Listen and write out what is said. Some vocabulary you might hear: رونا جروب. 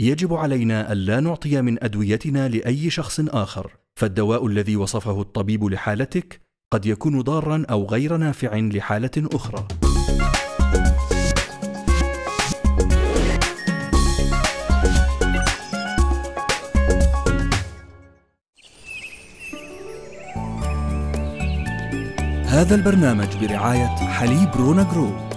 يجب علينا ألا نعطي من أدويتنا لأي شخص آخر، فالدواء الذي وصفه الطبيب لحالتك قد يكون ضارا أو غير نافع لحالة أخرى. هذا البرنامج برعاية حليب رونا جروب.